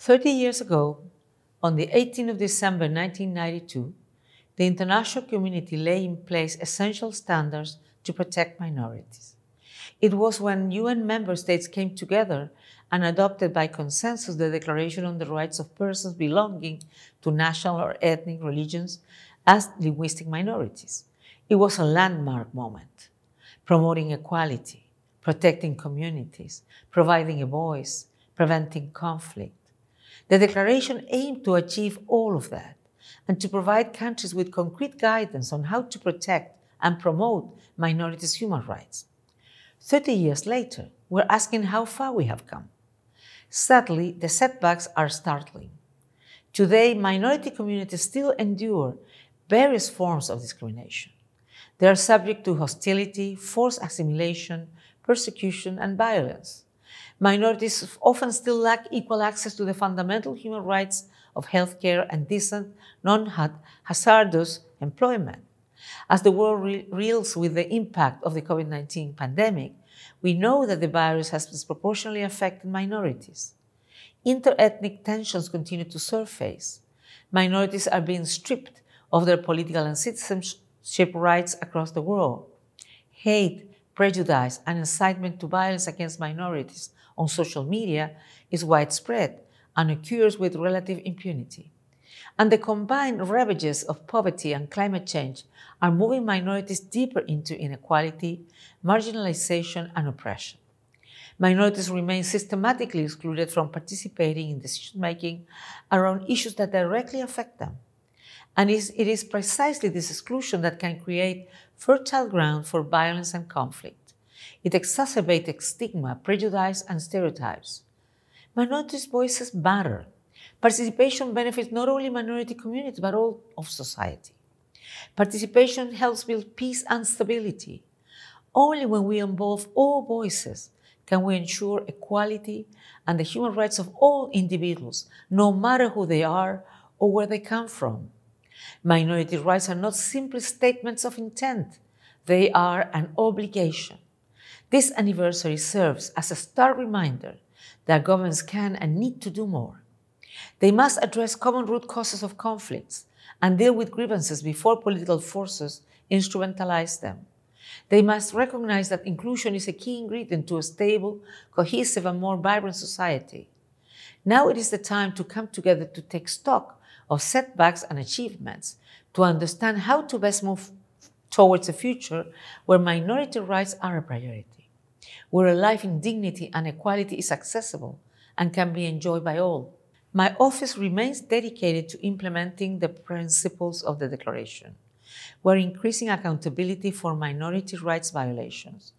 30 years ago, on the 18th of December 1992, the international community laid in place essential standards to protect minorities. It was when UN member states came together and adopted by consensus the Declaration on the Rights of Persons Belonging to National or Ethnic Religions as Linguistic Minorities. It was a landmark moment, promoting equality, protecting communities, providing a voice, preventing conflict. The Declaration aimed to achieve all of that and to provide countries with concrete guidance on how to protect and promote minorities' human rights. 30 years later, we're asking how far we have come. Sadly, the setbacks are startling. Today, minority communities still endure various forms of discrimination. They are subject to hostility, forced assimilation, persecution, and violence. Minorities often still lack equal access to the fundamental human rights of healthcare and decent, non-hazardous employment. As the world reels with the impact of the COVID-19 pandemic, we know that the virus has disproportionately affected minorities. Inter-ethnic tensions continue to surface. Minorities are being stripped of their political and citizenship rights across the world. Hate, prejudice, and incitement to violence against minorities on social media is widespread and occurs with relative impunity. And the combined ravages of poverty and climate change are moving minorities deeper into inequality, marginalization, and oppression. Minorities remain systematically excluded from participating in decision-making around issues that directly affect them. And it is precisely this exclusion that can create fertile ground for violence and conflict. It exacerbates stigma, prejudice, and stereotypes. Minorities' voices matter. Participation benefits not only minority communities, but all of society. Participation helps build peace and stability. Only when we involve all voices can we ensure equality and the human rights of all individuals, no matter who they are or where they come from. Minority rights are not simply statements of intent. They are an obligation. This anniversary serves as a stark reminder that governments can and need to do more. They must address common root causes of conflicts and deal with grievances before political forces instrumentalize them. They must recognize that inclusion is a key ingredient to a stable, cohesive, and more vibrant society. Now it is the time to come together to take stock of setbacks and achievements, to understand how to best move towards a future where minority rights are a priority, where a life in dignity and equality is accessible and can be enjoyed by all. My office remains dedicated to implementing the principles of the Declaration. We're increasing accountability for minority rights violations.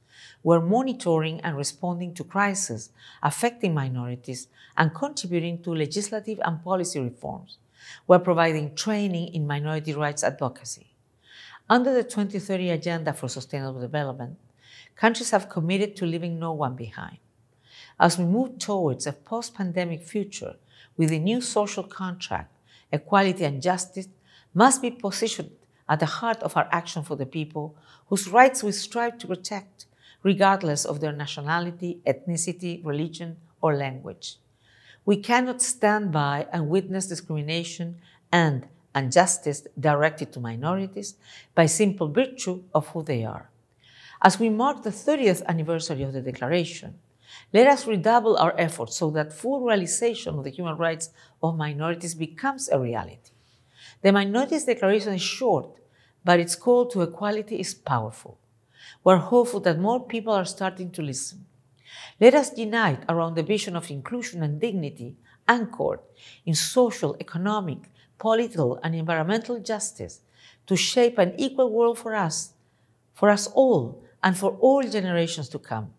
We're monitoring and responding to crises affecting minorities and contributing to legislative and policy reforms. We're providing training in minority rights advocacy. Under the 2030 Agenda for Sustainable Development, countries have committed to leaving no one behind. As we move towards a post-pandemic future, with a new social contract, equality and justice must be positioned at the heart of our action for the people whose rights we strive to protect, regardless of their nationality, ethnicity, religion, or language. We cannot stand by and witness discrimination and injustice directed to minorities by simple virtue of who they are. As we mark the 30th anniversary of the Declaration, let us redouble our efforts so that full realization of the human rights of minorities becomes a reality. The Minorities Declaration is short, but its call to equality is powerful. We're hopeful that more people are starting to listen. Let us unite around the vision of inclusion and dignity anchored in social, economic, political, and environmental justice to shape an equal world for us all, and for all generations to come.